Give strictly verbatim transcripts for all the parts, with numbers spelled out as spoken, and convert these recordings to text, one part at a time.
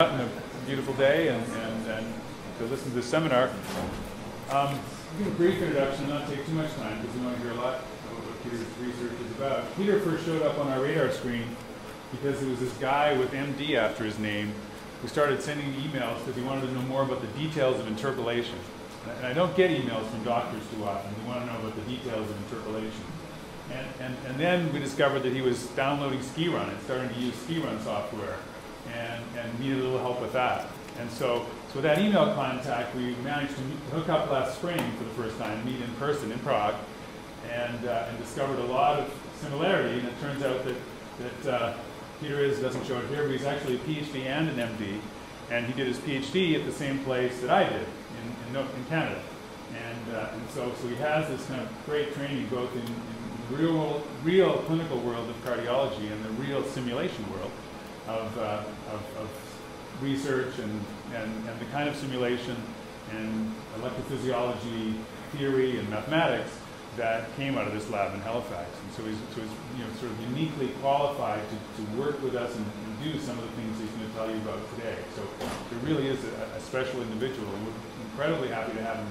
And a beautiful day, and, and, and to listen to this seminar. Um, I'll give a brief introduction, not take too much time, because you want to hear a lot about what Peter's research is about. Peter first showed up on our radar screen because there was this guy with M D after his name who started sending emails because he wanted to know more about the details of interpolation. And I don't get emails from doctors too often. They want to know about the details of interpolation. And, and, and then we discovered that he was downloading SCIRun and starting to use SCIRun software. And, and needed a little help with that. And so, so with that email contact, we managed to meet, hook up last spring for the first time, meet in person in Prague, and, uh, and discovered a lot of similarity. And it turns out that, that uh, Peter is, doesn't show it here, but he's actually a PhD and an M D. And he did his PhD at the same place that I did in, in, in Canada. And, uh, and so, so he has this kind of great training both in, in the real, real clinical world of cardiology and the real simulation world. Of, uh, of, of research and, and, and the kind of simulation and electrophysiology theory and mathematics that came out of this lab in Halifax. And so he's, so he's you know, sort of uniquely qualified to, to work with us and, and do some of the things he's going to tell you about today. So it really is a, a special individual, and we're incredibly happy to have him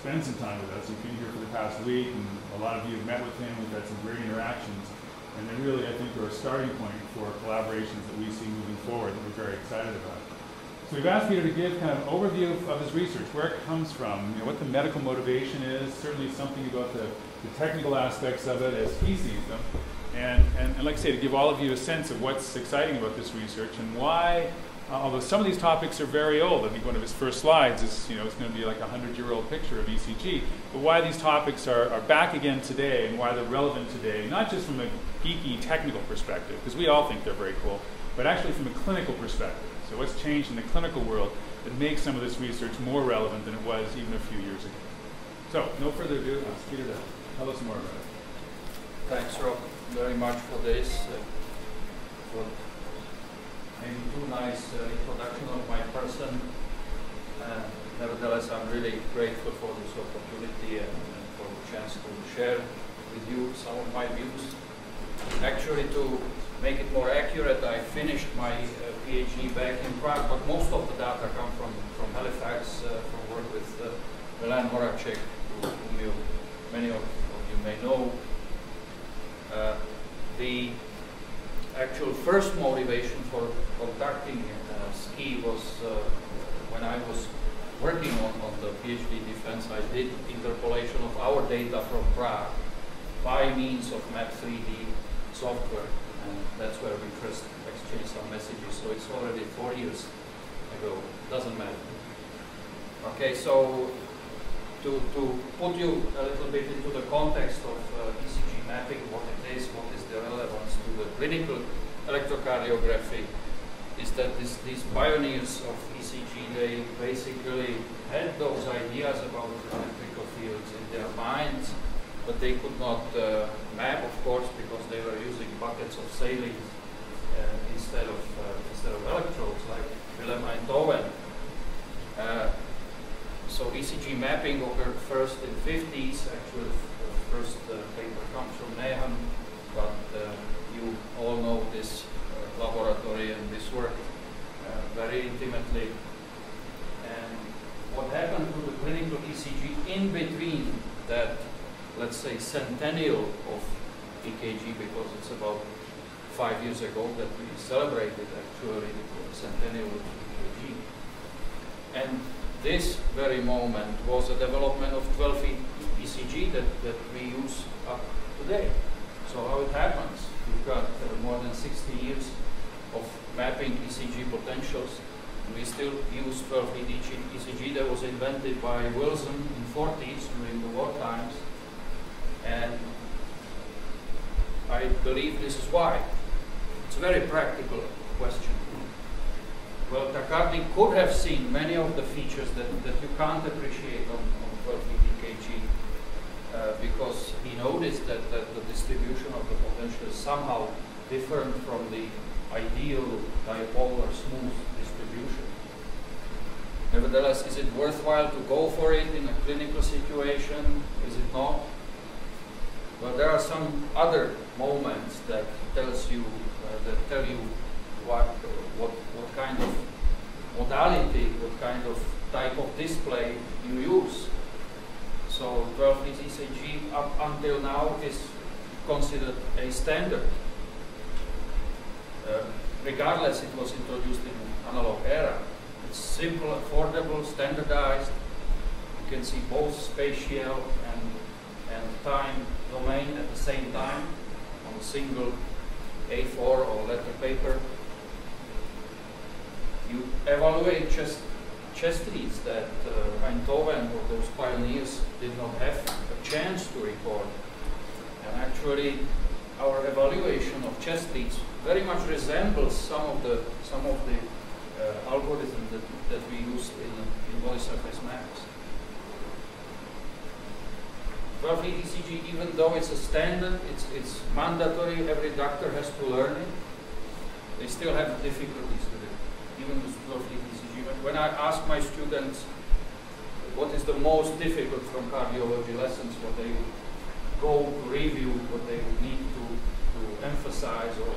spend some time with us. He's been here for the past week, and a lot of you have met with him. We've had some great interactions. And they really, I think, are a starting point for collaborations that we see moving forward that we're very excited about. So we've asked Peter to give kind of an overview of, of his research, where it comes from, you know, what the medical motivation is, certainly something about the, the technical aspects of it as he sees them. And, and, and like I say, to give all of you a sense of what's exciting about this research and why, uh, although some of these topics are very old. I think one of his first slides is, you know, it's going to be like a hundred-year-old picture of E C G. But why these topics are, are back again today and why they're relevant today, not just from a geeky technical perspective, because we all think they're very cool, but actually from a clinical perspective. So what's changed in the clinical world that makes some of this research more relevant than it was even a few years ago. So no further ado, I'll ask Peter to tell us more about it. Thanks, Rob, very much for this. Uh, for maybe too nice uh, introduction of my person. Uh, nevertheless, I'm really grateful for this opportunity and, and for the chance to share with you some of my views. Actually, to make it more accurate, I finished my uh, PhD back in Prague, but most of the data come from, from Halifax, uh, from work with uh, Milan Horacek, whom you, many of, of you may know. Uh, the actual first motivation for conducting uh, SCI was uh, when I was working on, on the PhD defense, I did interpolation of our data from Prague by means of Map three D software, and that's where we first exchanged some messages. So it's already four years ago. Doesn't matter. Okay, so to to put you a little bit into the context of uh, E C G mapping, what it is, what is the relevance to the clinical electrocardiography, is that this, these pioneers of E C G, they basically had those ideas about the electrical fields in their minds. But they could not uh, map, of course, because they were using buckets of saline uh, instead of uh, instead of electrodes, like Willem Einthoven. Uh, so E C G mapping occurred first in fifties. Actually, the first uh, paper comes from Nahum, but uh, you all know this uh, laboratory and this work uh, very intimately. And what happened to the clinical E C G in between that? Let's say centennial of E K G, because it's about five years ago that we celebrated actually the centennial of E K G. And this very moment was the development of twelve E C G that, that we use up today. So how it happens? We've got uh, more than sixty years of mapping E C G potentials. We still use twelve E C G that was invented by Wilson in the forties during the war times. And I believe this is why. It's a very practical question. Well, Takagi could have seen many of the features that, that you can't appreciate on, on twelve E K G uh, because he noticed that, that the distribution of the potential is somehow different from the ideal dipolar smooth distribution. Nevertheless, is it worthwhile to go for it in a clinical situation? Is it not? But there are some other moments that tells you uh, that tell you what, what what kind of modality, what kind of type of display you use. So twelve inch E C G up until now is considered a standard. Uh, regardless, it was introduced in analog era. It's simple, affordable, standardized. You can see both spatial and, and time domain at the same time on a single A four or letter paper. You evaluate just chess trees that uh, Einthoven or those pioneers did not have a chance to record. And actually, our evaluation of chess trees very much resembles some of the some of the uh, algorithms that, that we used in, in body surface maps. twelve inch E C G, even though it's a standard, it's it's mandatory. Every doctor has to learn it. They still have difficulties with it, even with twelve inch E C G. When I ask my students what is the most difficult from cardiology lessons, what they go to review, what they would need to, to emphasize or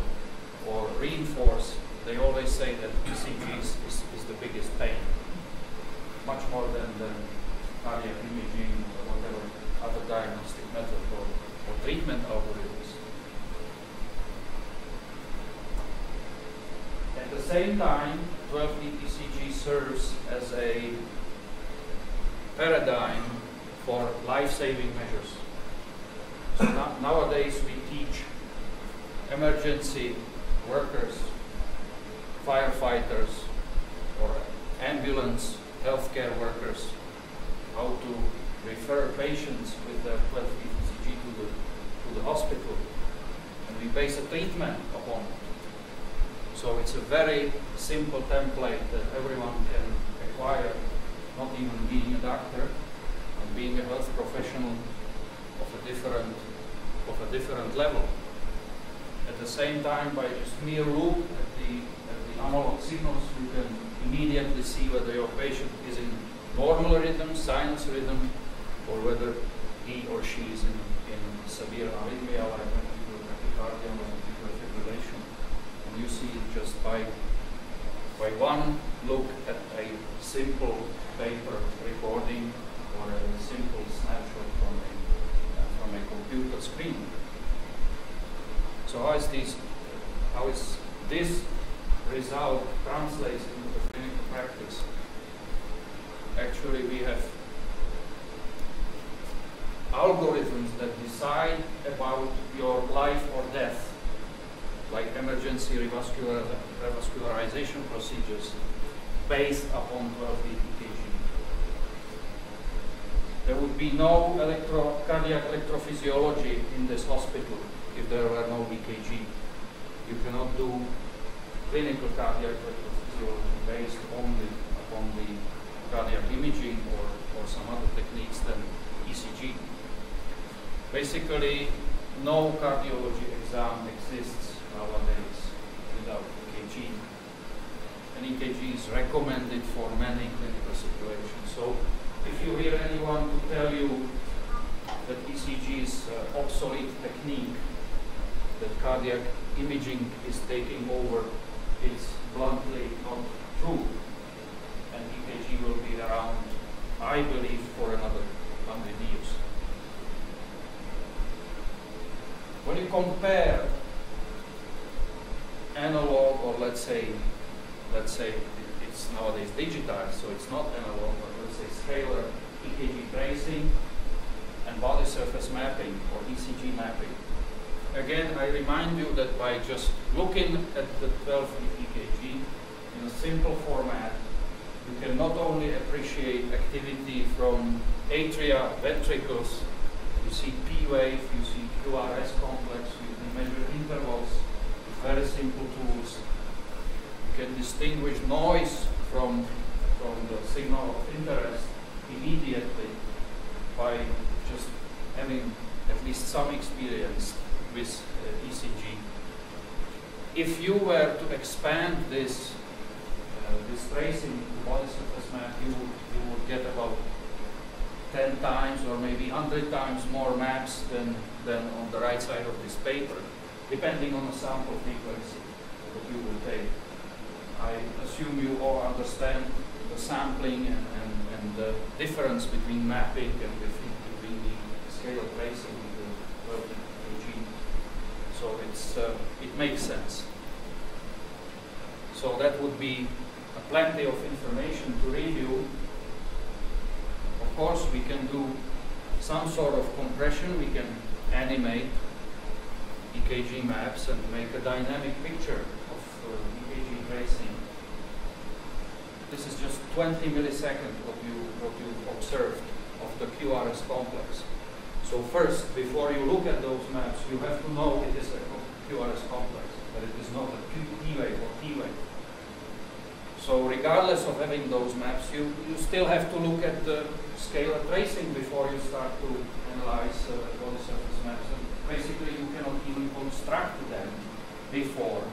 or reinforce, they always say that E C G is, is, is the biggest pain, much more than the cardiac imaging or whatever other diagnostic method or, or treatment algorithms. At the same time, twelve inch E C G serves as a paradigm for life-saving measures. So no nowadays we teach emergency workers, firefighters, or ambulance healthcare workers, how to refer patients with their twelve inch E C G to the, to the hospital, and we base a treatment upon it. So it's a very simple template that everyone can acquire, not even being a doctor, and being a health professional of a different, of a different level. At the same time, by just mere look at the, at the analog signals, you can immediately see whether your patient is in normal rhythm, sinus rhythm, or whether he or she is in, in severe arrhythmia, like ventricular tachycardia or ventricular fibrillation. And you see it just by, by one look at a simple paper recording or a simple snapshot from a, uh, from a computer screen. So how is this, how is this result translates into the clinical practice? Actually, we have algorithms that decide about your life or death, like emergency revascular, revascularization procedures based upon twelve inch E C G. There would be no electro cardiac electrophysiology in this hospital if there were no E C G. You cannot do clinical cardiac electrophysiology based only upon the cardiac imaging or, or some other techniques than E C G. Basically, no cardiology exam exists nowadays without E K G. And E K G is recommended for many clinical situations. So if you hear anyone to tell you that E C G is an obsolete technique, that cardiac imaging is taking over, is bluntly not true. And E K G will be around, I believe, for another hundred years. When you compare analog, or let's say, let's say it's nowadays digitized, so it's not analog, but let's say scalar E K G tracing and body surface mapping or E C G mapping. Again, I remind you that by just looking at the twelve inch E K G in a simple format, you can not only appreciate activity from atria, ventricles, you see P wave, you see Q R S complex, you can measure intervals with very simple tools. You can distinguish noise from, from the signal of interest immediately by just having at least some experience with uh, E C G. If you were to expand this uh, this tracing into body surface map, you would, you would get about ten times or maybe one hundred times more maps than, than on the right side of this paper, depending on the sample frequency that you will take. I assume you all understand the sampling and, and, and the difference between mapping and between the scale tracing and the working regime. So it's, uh, it makes sense. So that would be a plenty of information to review. Of course, we can do some sort of compression. We can animate E K G maps and make a dynamic picture of uh, E K G tracing. This is just twenty milliseconds what you what you observed of the Q R S complex. So first, before you look at those maps, you have to know it is a Q R S complex, but it is not a T wave or T wave. So regardless of having those maps, you, you still have to look at the scalar tracing before you start to analyze uh, body surface maps. And basically, you cannot even construct them before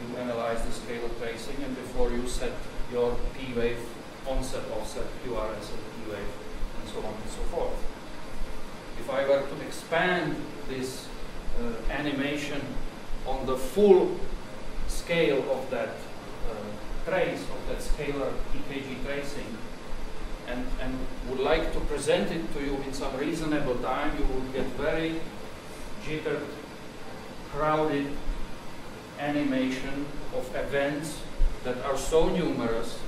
you analyze the scalar tracing and before you set your P wave onset, offset, Q R S, and T wave, and so on and so forth. If I were to expand this uh, animation on the full scale of that uh, trace of that scalar E K G tracing, and, and would like to present it to you in some reasonable time, you would get very jittered, crowded animation of events that are so numerous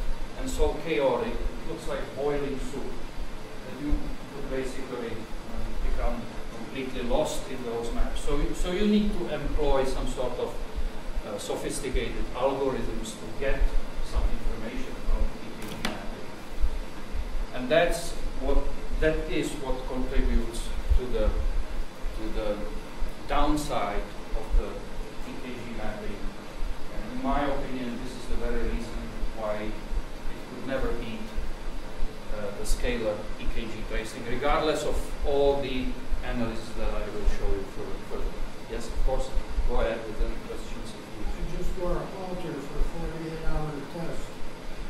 and so chaotic, it looks like boiling soup, that you would basically uh, become completely lost in those maps. So, so you need to employ some sort of uh, sophisticated algorithms to get some information from E K G mapping, and that's what that is what contributes to the to the downside of the E K G mapping. And in my opinion, this is the very reason why it could never beat uh, the scalar E K G tracing, regardless of all the analysis that I will show you further. Yes, of course. Go ahead with any questions. You just wore a halter for a forty-eight hour test,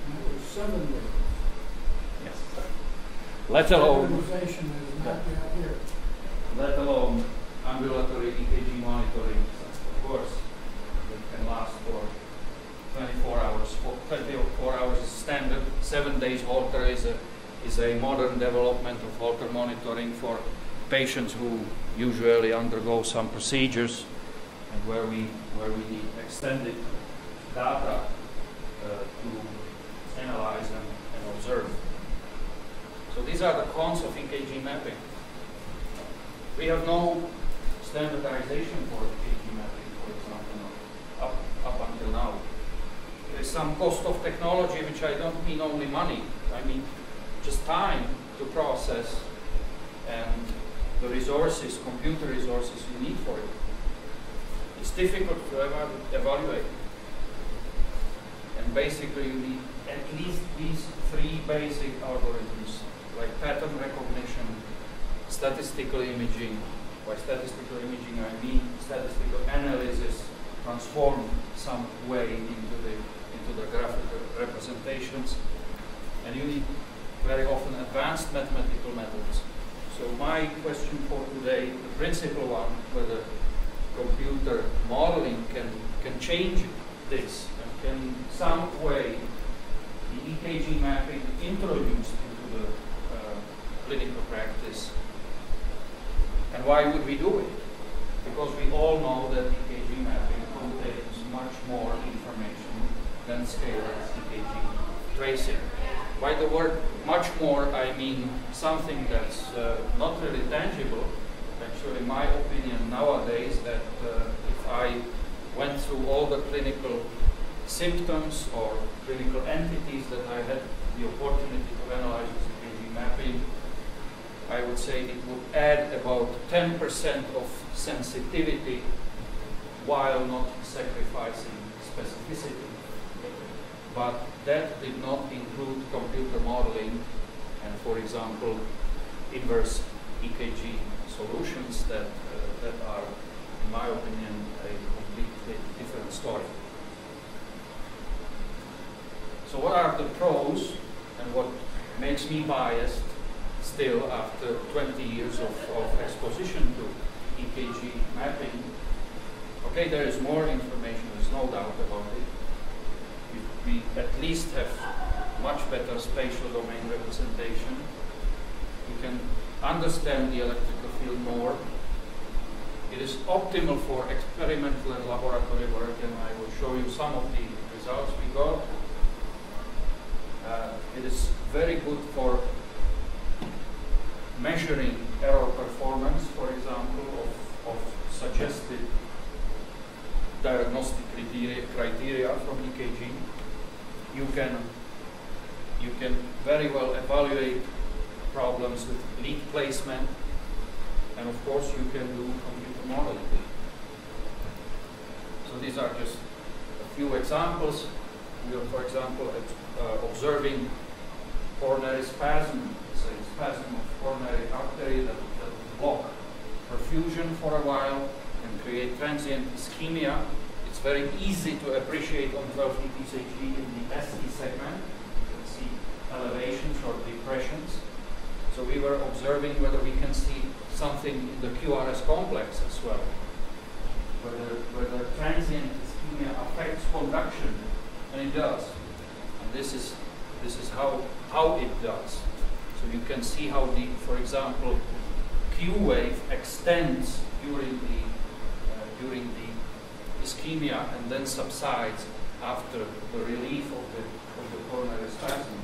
and it was seven days. Yes. Let alone. Organization is not out here. Let alone ambulatory E K G monitoring, of course, that can last for twenty-four hours. twenty-four hours is standard. Seven days Holter is a is a modern development of Holter monitoring for patients who usually undergo some procedures, and where we where we need extended data uh, to analyze and, and observe. So these are the cons of E K G mapping. We have no standardization for E K G mapping, for example, up, up until now. There is some cost of technology, which I don't mean only money. I mean just time to process and the resources, computer resources you need for it. It's difficult to ever evaluate. And basically, you need at least these three basic algorithms, like pattern recognition, statistical imaging. By statistical imaging, I mean statistical analysis transformed some way into the, into the graphical representations. And you need very often advanced mathematical methods. So my question for today, the principal one, whether computer modeling can, can change this and can in some way the E K G mapping introduced into the uh, clinical practice. And why would we do it? Because we all know that E K G mapping contains much more information than scalar E K G tracing. By the word much more, I mean something that's uh, not really tangible. Actually, my opinion nowadays that uh, if I went through all the clinical symptoms or clinical entities that I had the opportunity to analyze with E K G mapping, I would say it would add about ten percent of sensitivity while not sacrificing specificity. But that did not include computer modeling and, for example, inverse E K G solutions that, uh, that are, in my opinion, a completely different story. So what are the pros and what makes me biased still after twenty years of, of exposition to E K G mapping? Okay, there is more information, there's no doubt about it. we, we at least have much better spatial domain representation. We can understand the electrical field more. It is optimal for experimental and laboratory work, and I will show you some of the results we got. Uh, it is very good for measuring error performance, for example, of, of suggested diagnostic criteria, criteria from E K G. You can, you can very well evaluate problems with lead placement, and of course you can do computer modeling. So these are just a few examples. We are, for example, uh, observing coronary spasm, say spasm of coronary artery that will block perfusion for a while and create transient ischemia. It's very easy to appreciate on twelve-lead E C G in the S T segment. You can see elevations or depressions. So we were observing whether we can see something in the Q R S complex as well, whether, whether transient ischemia affects conduction, and it does. And this is, this is how, how it does. So you can see how the, for example, Q wave extends during the, uh, during the ischemia and then subsides after the relief of the, of the coronary spasm.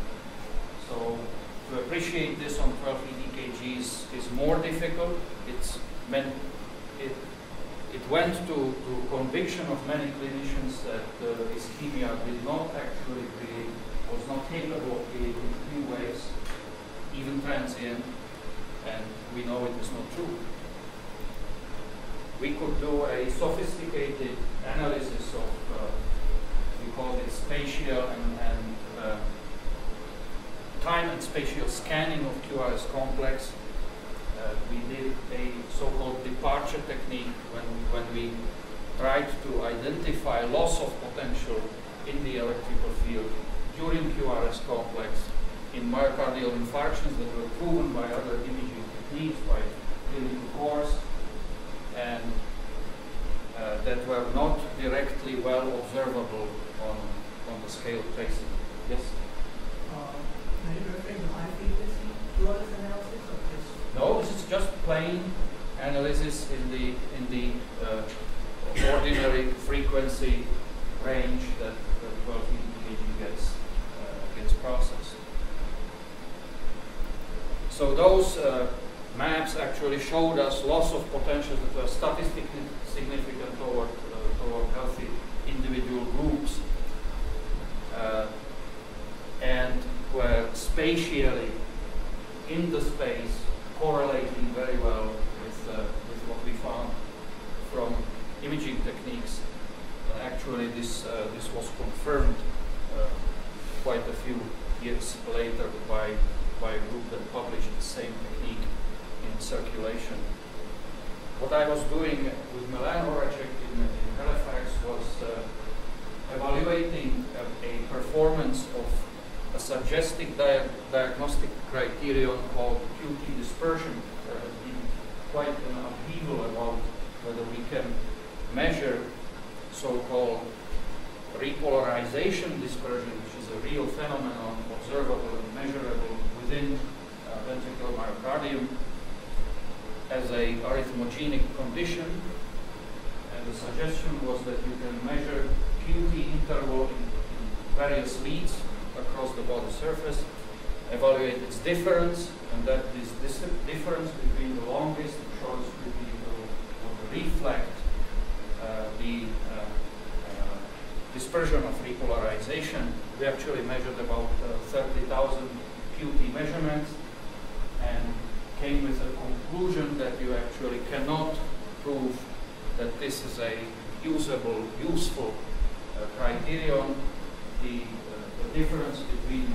So to appreciate this on twelve-lead E K G is, is more difficult. It's meant, it, it went to, to conviction of many clinicians that uh, ischemia did not actually create, was not capable of creating Q waves, even transient, and we know it is not true. We could do a sophisticated analysis of, uh, we call it spatial and, and uh, time and spatial scanning of Q R S complex. Uh, we did a so-called departure technique when, when we tried to identify loss of potential in the electrical field during Q R S complex in myocardial infarctions that were proven by other imaging techniques, by clinical cores, and uh, that were not directly well observable on, on the scale tracing. Yes? No, this is just plain analysis in the in the uh, ordinary frequency range that the twelve-lead E K G gets uh, gets processed. So those uh, maps actually showed us loss of potentials that were statistically significant toward uh, toward healthy individual groups, uh, and were spatially in the space correlating very well with, uh, with what we found from imaging techniques. Uh, actually this, uh, this was confirmed uh, quite a few years later by, by a group that published the same technique in Circulation. What I was doing with Milan Horacek in, in Halifax was uh, evaluating a, a performance of a suggested dia diagnostic criterion called Q T dispersion. There has been quite an upheaval about whether we can measure so-called repolarization dispersion, which is a real phenomenon, observable and measurable within uh, ventricular myocardium, as a arrhythmogenic condition. And the suggestion was that you can measure Q T interval in, in various leads across the body surface, evaluate its difference, and that this, this difference between the longest and shortest repeat will, will reflect uh, the uh, uh, dispersion of repolarization. We actually measured about uh, thirty thousand Q T measurements and came with a conclusion that you actually cannot prove that this is a usable, useful uh, criterion. The difference between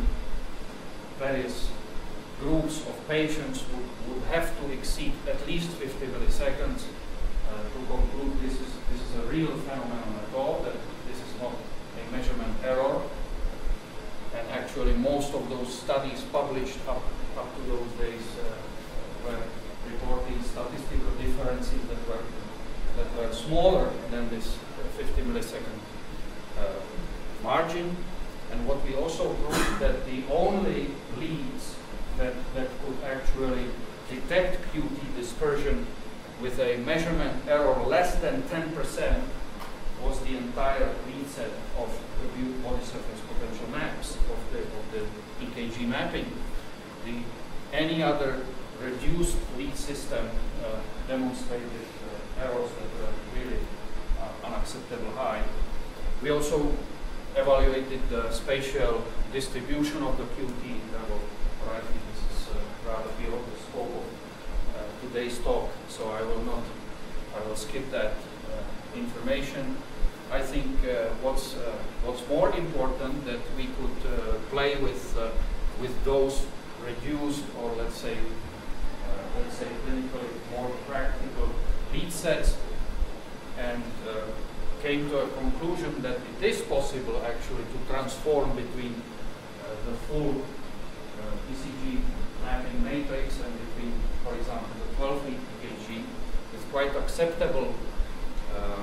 various groups of patients would, would have to exceed at least fifty milliseconds uh, to conclude this is, this is a real phenomenon at all, that this is not a measurement error. And actually most of those studies published up, up to those days uh, were reporting statistical differences that were, that were smaller than this fifty millisecond uh, margin. And what we also proved that the only leads that, that could actually detect Q T dispersion with a measurement error less than ten percent was the entire lead set of the viewed body surface potential maps of the, of the E K G mapping. The, any other reduced lead system uh, demonstrated uh, errors that were really uh, unacceptable high. We also evaluated the spatial distribution of the Q T level. Right, this is uh, rather beyond the scope of uh, today's talk, so I will not, I will skip that uh, information. I think uh, what's uh, what's more important that we could uh, play with uh, with those reduced or let's say uh, let's say clinically more practical lead sets and. Uh, came to a conclusion that it is possible actually to transform between uh, the full uh, E C G mapping matrix and between, for example, the twelve-lead E K G with quite acceptable uh,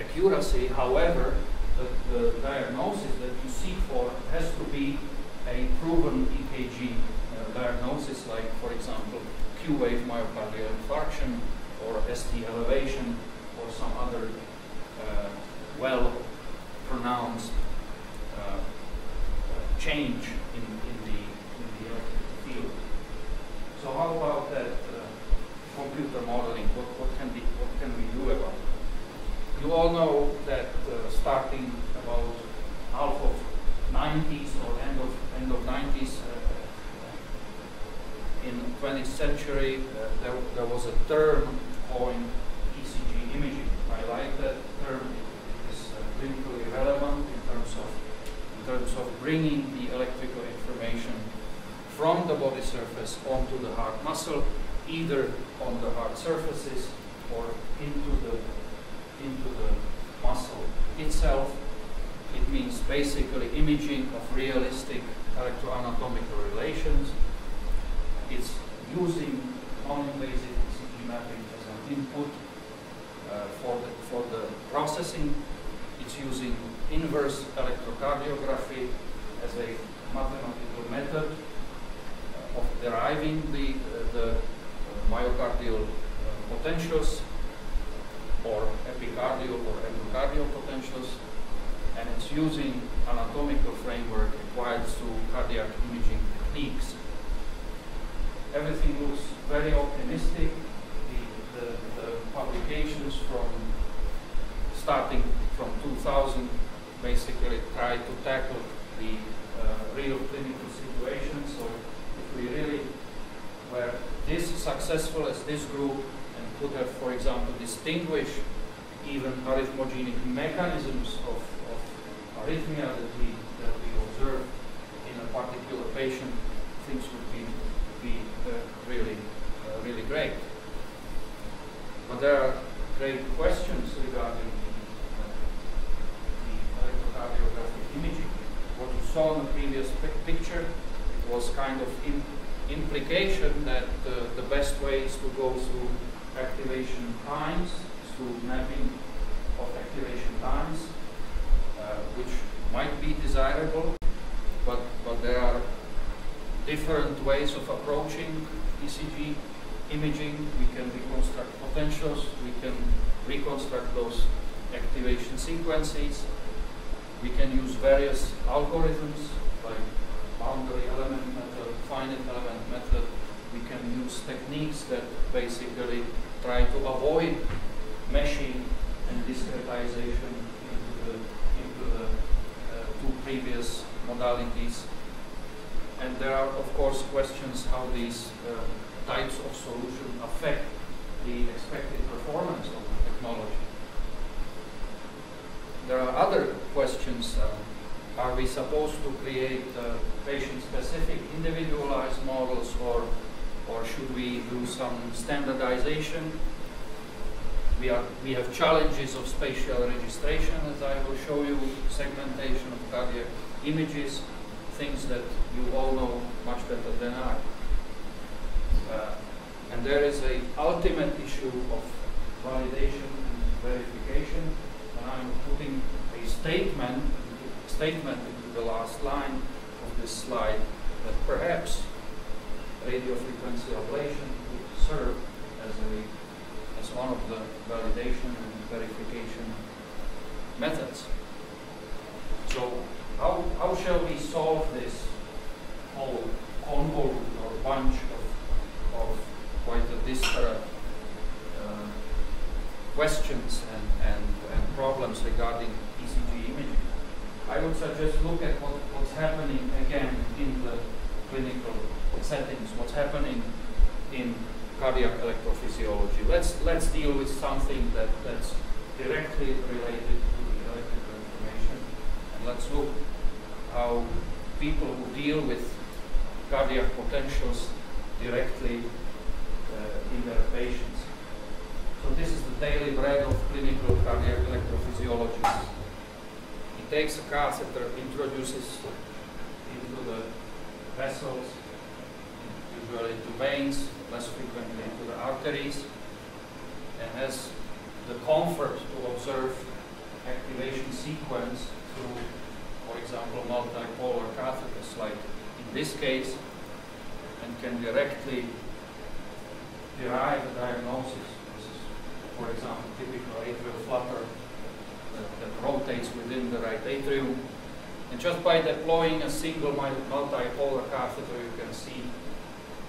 accuracy. However, the, the diagnosis that you seek for has to be a proven E K G uh, diagnosis, like, for example, Q wave myocardial infarction or S T elevation or some other Uh, well pronounced uh, uh, change in, in the in the electric field. So how about that uh, computer modeling? What what can be what can we do about it? You all know that uh, starting about half of nineties or end of end of nineties uh, in twentieth century uh, there there was a term coined E C G imaging. I like that term. It is uh, clinically relevant in terms of in terms of bringing the electrical information from the body surface onto the heart muscle, either on the hard surfaces or into the into the muscle itself. It means basically imaging of realistic electroanatomical relations. It's using non-invasive E C G mapping as an input. Uh, for, the, for the processing, it's using inverse electrocardiography as a mathematical method uh, of deriving the, uh, the myocardial uh, potentials or epicardial or endocardial potentials, and it's using anatomical framework acquired through cardiac imaging techniques. Everything looks very optimistic. The, the publications from starting from two thousand basically try to tackle the uh, real clinical situation. So if we really were this successful as this group and could have, for example, distinguished even arrhythmogenic mechanisms of, of arrhythmia that we, that we observe in a particular patient, things would be, be uh, really, uh, really great. But there are great questions regarding the, uh, the electrocardiographic imaging. What you saw in the previous picture was kind of in implication that uh, the best way is to go through activation times, through mapping of activation times, uh, which might be desirable, but, but there are different ways of approaching E C G imaging. We can reconstruct potentials, we can reconstruct those activation sequences, we can use various algorithms like boundary element method, finite element method, we can use techniques that basically try to avoid meshing and discretization into the, into the uh, two previous modalities. And there are of course questions how these uh, types of solution affect the expected performance of the technology. There are other questions. Uh, are we supposed to create uh, patient-specific individualized models, or, or should we do some standardization? We, are, we have challenges of spatial registration, as I will show you, segmentation of cardiac images, things that you all know much better than I. Uh, and there is an ultimate issue of validation and verification. And I'm putting a statement, statement into the last line of this slide that perhaps radio frequency ablation would serve as a as one of the validation and verification methods. So how how shall we solve this whole ensemble or bunch of of quite a disparate uh, questions and, and and problems regarding E C G imaging? I would suggest look at what, what's happening again in the clinical settings, what's happening in cardiac electrophysiology. Let's let's deal with something that, that's directly related to electrical information, and let's look how people who deal with cardiac potentials directly uh, in their patients. So this is the daily bread of clinical cardiac electrophysiologists. He takes a catheter, introduces into the vessels, usually into veins, less frequently into the arteries, and has the comfort to observe activation sequence through, for example, multipolar catheters like in this case, and can directly derive a diagnosis. This is, for example, typical atrial flutter that, that rotates within the right atrium. And just by deploying a single multipolar catheter, you can see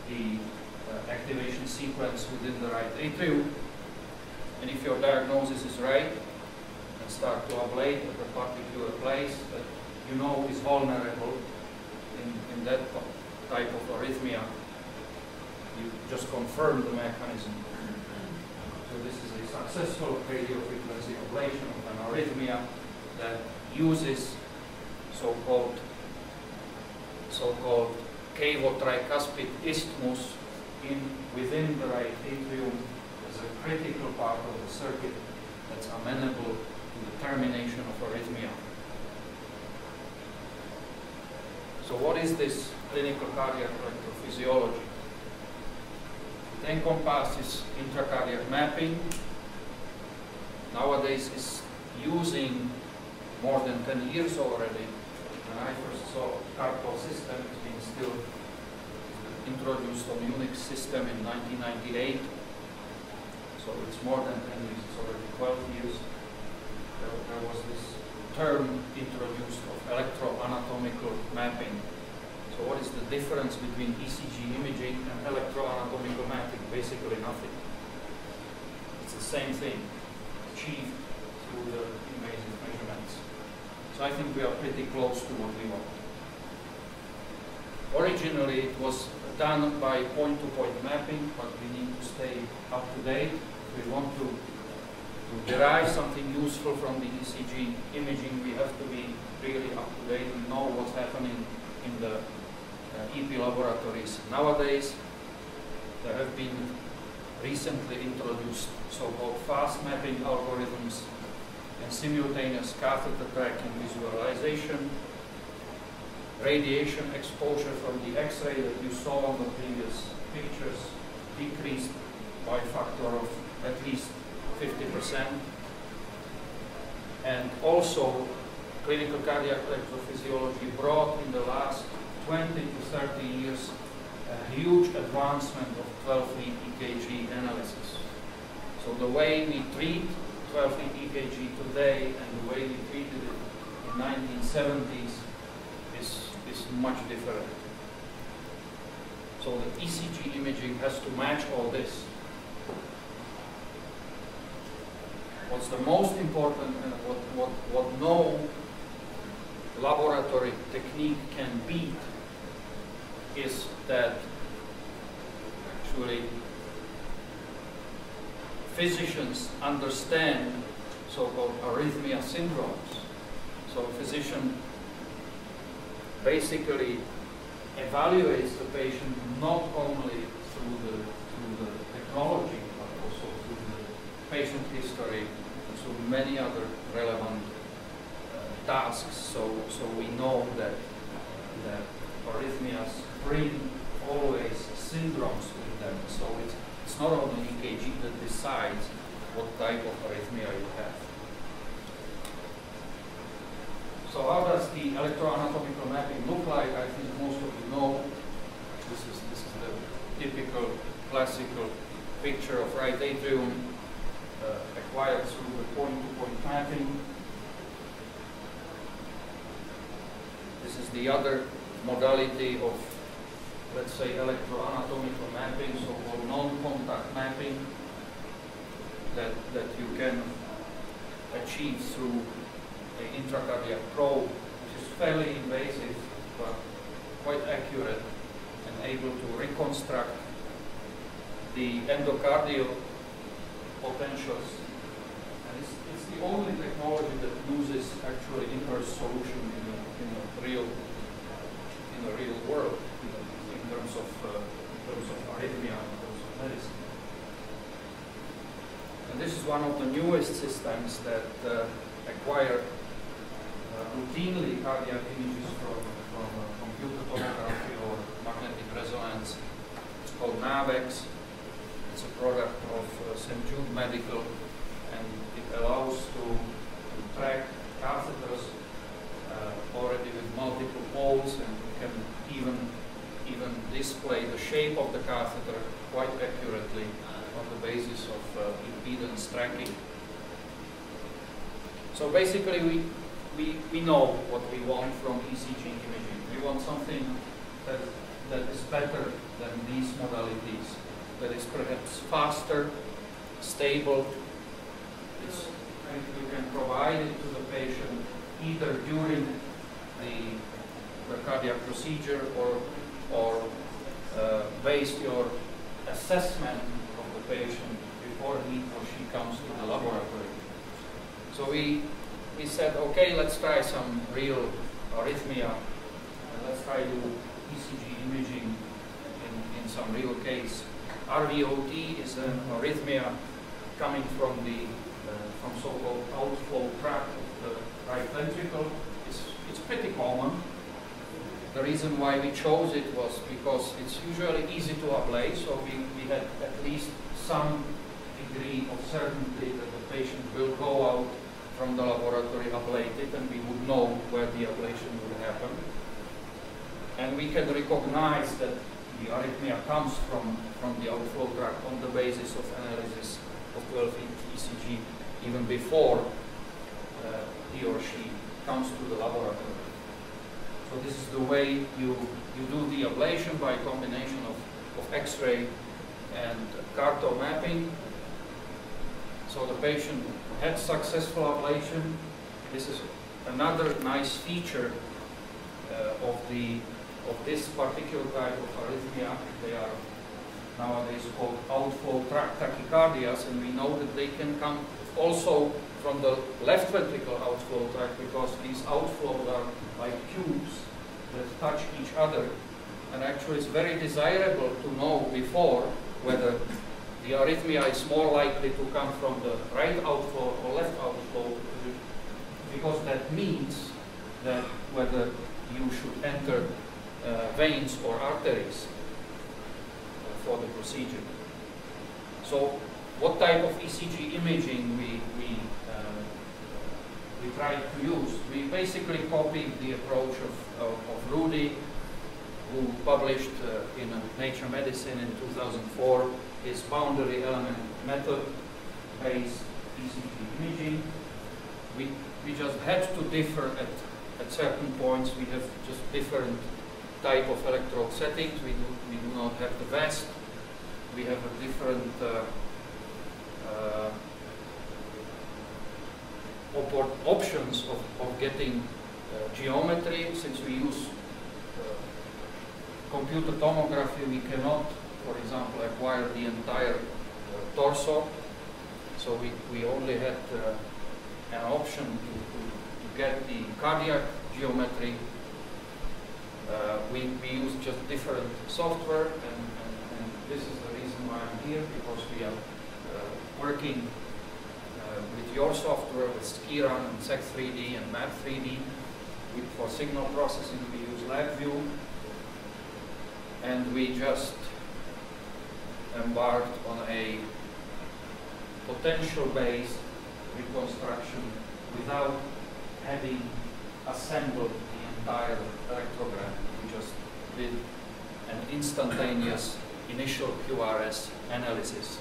the uh, activation sequence within the right atrium. And if your diagnosis is right, and start to ablate at a particular place that you know is vulnerable in, in that type of arrhythmia, you just confirm the mechanism. So this is a successful radio frequency ablation of an arrhythmia that uses so-called so-called cavo-tricuspid isthmus in within the right atrium as a critical part of the circuit that's amenable to the termination of arrhythmia. So what is this clinical cardiac electrophysiology? It encompasses intracardiac mapping. Nowadays it's using more than ten years already. When I first saw CARTO system, it's been still introduced on Unix system in nineteen ninety-eight. So it's more than ten years, it's already twelve years. There, there was this term introduced of electroanatomical mapping. So what is the difference between E C G imaging and electroanatomical mapping? Basically nothing. It's the same thing achieved through the invasive measurements. So I think we are pretty close to what we want. Originally it was done by point-to-point mapping, but we need to stay up to date. If we want to, to derive something useful from the E C G imaging, we have to be really up to date and know what's happening in the uh, E P laboratories. Nowadays, there have been recently introduced so-called fast mapping algorithms and simultaneous catheter tracking visualization, radiation exposure from the X-ray that you saw on the previous pictures decreased by a factor of at least fifty percent. And also, clinical cardiac electrophysiology brought in the last twenty to thirty years a huge advancement of twelve lead E K G analysis. So the way we treat twelve lead E K G today and the way we treated it in nineteen seventies is, is much different. So the E C G imaging has to match all this. What's the most important and what, what, what no laboratory technique can beat is that actually physicians understand so-called arrhythmia syndromes. So a physician basically evaluates the patient not only through the, through the technology, but also through the patient history and through many other relevant uh, tasks. So, so we know that, that arrhythmias bring always syndromes with them. So it's, it's not only E K G that decides what type of arrhythmia you have. So how does the the electroanatomical mapping look like? I think most of you know. This is this is the typical classical picture of right atrium uh, acquired through the point-to-point mapping. This is the other modality of, let's say, electroanatomical mapping, so-called non-contact mapping, that that you can achieve through the intracardiac probe, which is fairly invasive but quite accurate and able to reconstruct the endocardial potentials. And it's, it's the only technology that uses actually inverse solution in a, in a real in the real world, in, the, in terms of uh, in terms of arrhythmia, in terms of medicine. And this is one of the newest systems that uh, acquire uh, routinely cardiac images from, from uh, computer tomography or magnetic resonance. It's called NAVEX. It's a product of uh, Saint Jude Medical, and it allows to, to track catheters uh, already with multiple poles, and can even even display the shape of the catheter quite accurately on the basis of uh, impedance tracking. So basically, we, we, we know what we want from E C G imaging. We want something that, that is better than these modalities, that is perhaps faster, stable. It's, you can provide it to the patient either during the, the cardiac procedure or, or uh, based your assessment of the patient before he or she comes to the laboratory. So we, we said, okay, let's try some real arrhythmia, and let's try to do E C G imaging in, in some real case. R V O T is an arrhythmia coming from the uh, from so-called outflow tract of the right ventricle. It's, it's pretty common. The reason why we chose it was because it's usually easy to ablate, so we, we had at least some degree of certainty that the patient will go out from the laboratory ablated, and we would know where the ablation would happen. And we can recognize that the arrhythmia comes from, from the outflow tract on the basis of analysis of twelve-inch E C G even before uh, he or she comes to the laboratory. So this is the way you, you do the ablation, by a combination of, of X-ray and CARTO mapping. So the patient had successful ablation. This is another nice feature uh, of the of this particular type of arrhythmia. They are nowadays called outflow tract tachycardias, and we know that they can come also from the left ventricle outflow tract, because these outflows are like tubes that touch each other. And actually, it's very desirable to know before whether the arrhythmia is more likely to come from the right outflow or left outflow, because that means that whether you should enter uh, veins or arteries uh, for the procedure. So what type of E C G imaging we, we, uh, we tried to use? We basically copied the approach of, of, of Rudy, who published uh, in Nature Medicine in two thousand four his boundary element method-based E C G imaging. We, we just had to differ at, at certain points. We have just different type of electrode settings. We do, we do not have the vest. We have a different uh, uh, op options of, of getting uh, geometry. Since we use computer tomography, we cannot, for example, acquire the entire uh, torso. So we, we only had uh, an option to, to, to get the cardiac geometry. Uh, we, we use just different software, and, and, and this is the reason why I'm here, because we are uh, working uh, with your software, with SCIRun and S E C three D and Map three D. We, for signal processing, we use LabVIEW. And we just embarked on a potential-based reconstruction without having assembled the entire electrogram. We just did an instantaneous initial Q R S analysis.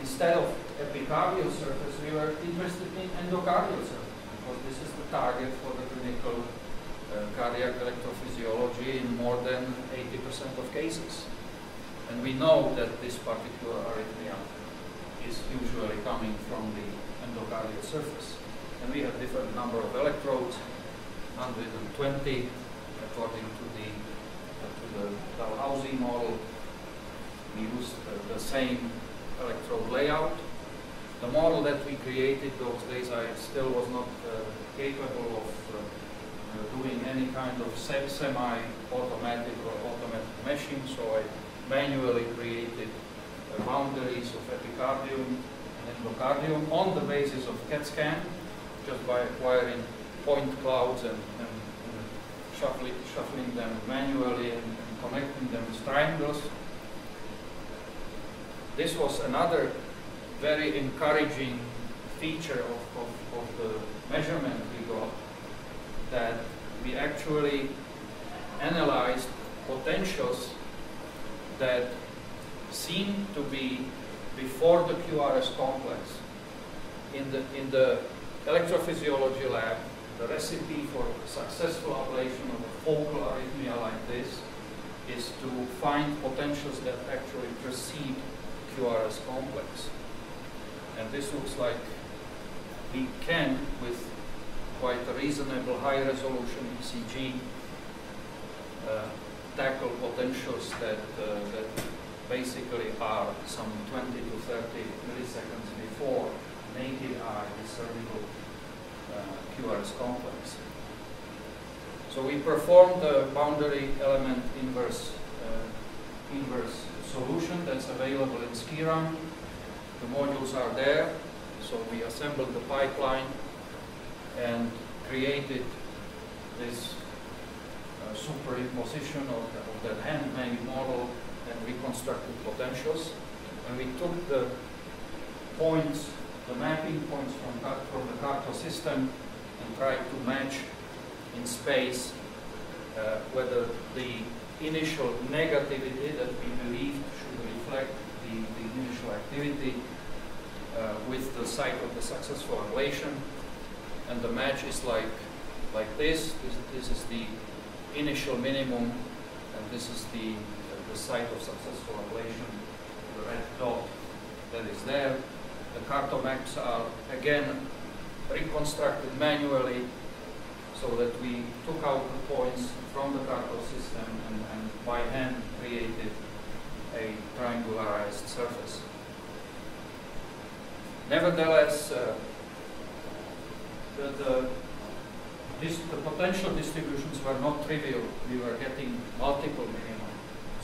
Instead of epicardial surface, we were interested in endocardial surface, because this is the target for the clinical uh, cardiac electrophysiology in more than eighty percent of cases. And we know that this particular arrhythmia is usually coming from the endocardial surface. And we have different number of electrodes, one hundred twenty, according to the, uh, to the Dalhousie model. We used uh, the same electrode layout. The model that we created those days, I still was not uh, capable of uh, doing any kind of se semi-automatic or automatic meshing, so I manually created uh, boundaries of epicardium and endocardium on the basis of C A T scan, just by acquiring point clouds and, and, and shuffling, shuffling them manually and, and connecting them as triangles. This was another very encouraging feature of, of, of the measurement we got, that we actually analyzed potentials that seemed to be before the Q R S complex. In the, in the electrophysiology lab, the recipe for successful ablation of a focal arrhythmia like this is to find potentials that actually precede Q R S complex. And this looks like we can, with quite a reasonable high resolution E C G, uh, tackle potentials that, uh, that basically are some twenty to thirty milliseconds before naked eye discernible uh, Q R S complex. So we performed the boundary element inverse uh, inverse solution that's available in SCIRun. The modules are there, so we assembled the pipeline and created this uh, superimposition of, of that handmade model and reconstructed potentials. And we took the points, the mapping points from, from the CARTO system, and tried to match in space uh, whether the initial negativity that we believed should reflect the, the initial activity uh, with the site of the successful ablation. And the match is like, like this. this. This is the initial minimum, and this is the, uh, the site of successful ablation, the red dot that is there. The CARTO maps are again reconstructed manually, so that we took out the points from the CARTO system and, and by hand created a triangularized surface. Nevertheless, uh, the, the, this, the potential distributions were not trivial. We were getting multiple minimum.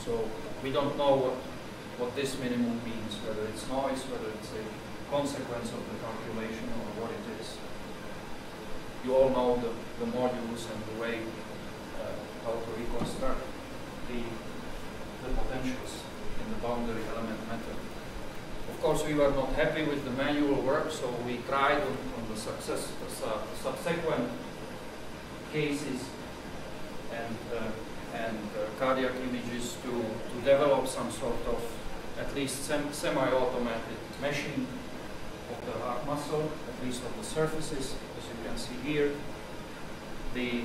So we don't know what, what this minimum means, whether it's noise, whether it's a consequence of the calculation or what it is. You all know the, the modules and the way uh, how to reconstruct the, the potentials in the boundary element method. Of course, we were not happy with the manual work, so we tried on, on the success, uh, subsequent cases and, uh, and uh, cardiac images to, to develop some sort of at least sem semi-automatic meshing of the heart muscle, at least of the surfaces. You can see here the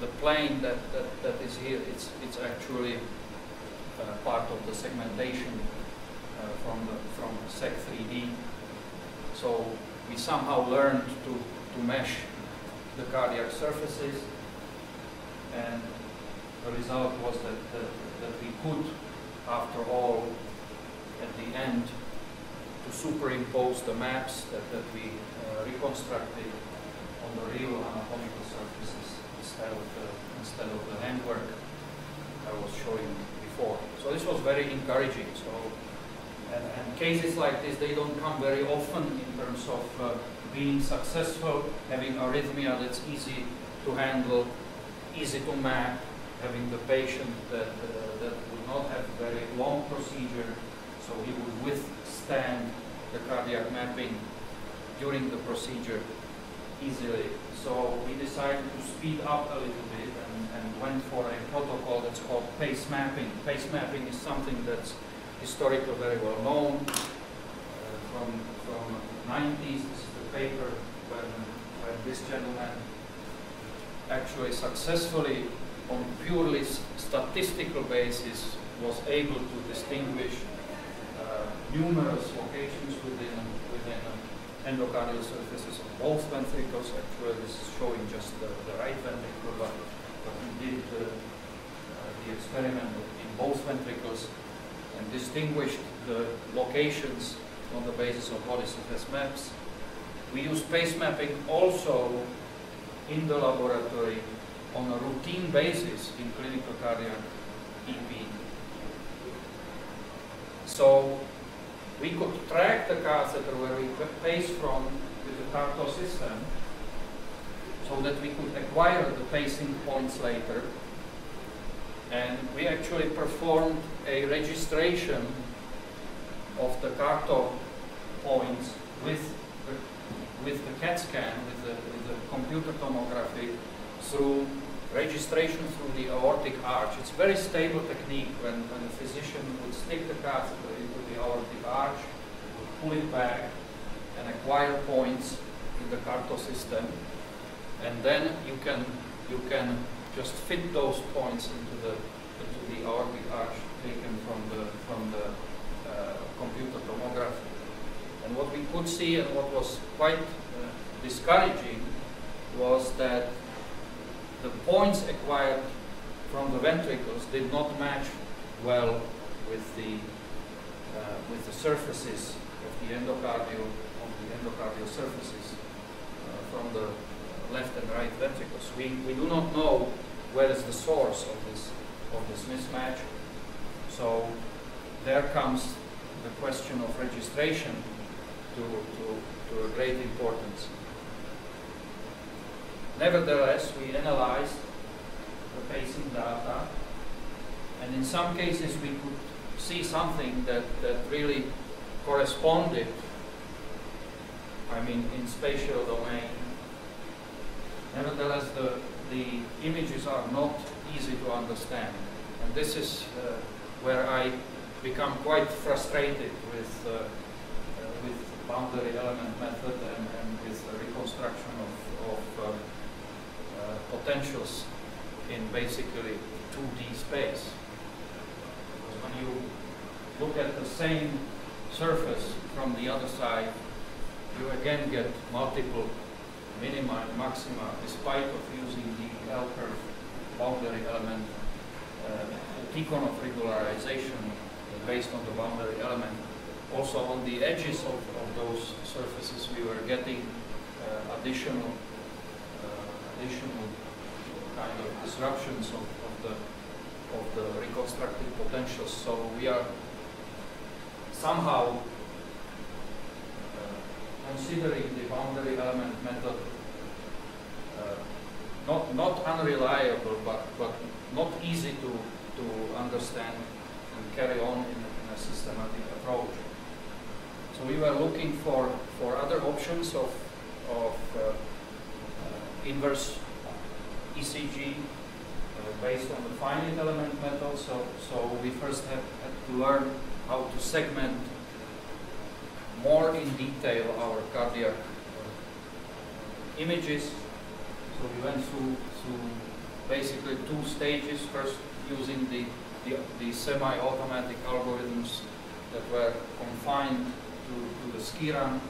the plane that that, that is here. It's it's actually uh, part of the segmentation uh, from the from S E C three D. So we somehow learned to to mesh the cardiac surfaces, and the result was that that, that we could, after all, at the end, to superimpose the maps that that we reconstructed on the real anatomical surfaces instead of the, instead of the handwork I was showing before. So this was very encouraging. So and, and cases like this, they don't come very often in terms of uh, being successful, having arrhythmia that's easy to handle, easy to map, having the patient that uh, that would not have a very long procedure, so he would withstand the cardiac mapping during the procedure easily. So we decided to speed up a little bit and, and went for a protocol that's called pace mapping. Pace mapping is something that's historically very well known uh, from, from the nineties. This is the paper when, when this gentleman actually successfully, on purely statistical basis, was able to distinguish uh, numerous locations within, within endocardial surfaces of both ventricles. Actually, this is showing just the, the right ventricle, but, but he did uh, uh, the experiment in both ventricles and distinguished the locations on the basis of body surface maps. We use pace mapping also in the laboratory on a routine basis in clinical cardiac E P. So we could track the catheter where we pace from with the CARTO system so that we could acquire the pacing points later. And we actually performed a registration of the CARTO points with, with the CAT scan, with the, with the computer tomography, through registration through the aortic arch. It's a very stable technique. When, when a physician would stick the catheter into the aortic arch, would pull it back and acquire points in the CARTO system. And then you can, you can just fit those points into the, into the aortic arch taken from the, from the uh, computer tomography. And what we could see, and what was quite uh, discouraging, was that the points acquired from the ventricles did not match well with the uh, with the surfaces of the endocardial of the endocardial surfaces uh, from the left and right ventricles. We we do not know where is the source of this of this mismatch. So there comes the question of registration to to, to a great importance. Nevertheless, we analyzed the pacing data, and in some cases we could see something that, that really corresponded, I mean, in spatial domain. Nevertheless, the, the images are not easy to understand, and this is uh, where I become quite frustrated with, uh, uh, with boundary element method and, and with the reconstruction of, of uh, potentials in basically two D space. Because when you look at the same surface from the other side, you again get multiple minima and maxima, despite of using the L-curve boundary element, uh, econ of regularization based on the boundary element. Also on the edges of, of those surfaces, we were getting uh, additional, uh, additional kind of disruptions of, of the of the reconstructive potentials. So we are somehow uh, considering the boundary element method uh, not not unreliable, but but not easy to to understand and carry on in, in a systematic approach. So we were looking for for other options of of uh, uh, inverse E C G uh, based on the finite element method. So, so we first had, had to learn how to segment more in detail our cardiac uh, images. So we went through, through basically two stages. First, using the, the, the semi-automatic algorithms that were confined to, to the SCIRun